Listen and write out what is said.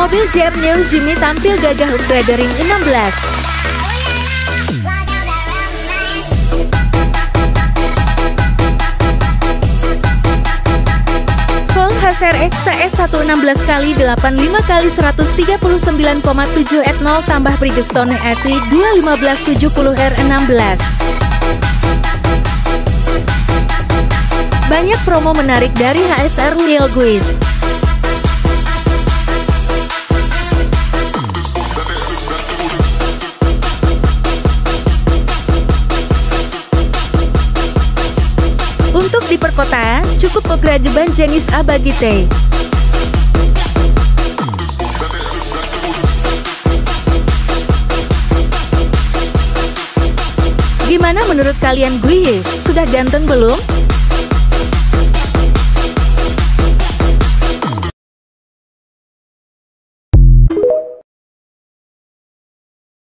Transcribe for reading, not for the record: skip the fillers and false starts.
Mobil Jeep New Jimny tampil gagah upgradering 16. HSR XTS01 16x85x139,7 etnol tambah Bridgestone ET 21570R16. Banyak promo menarik dari HSR Wheel Guys. Untuk di perkotaan, cukup upgrade ban jenis A bagi T. Gimana menurut kalian gue? Sudah ganteng belum?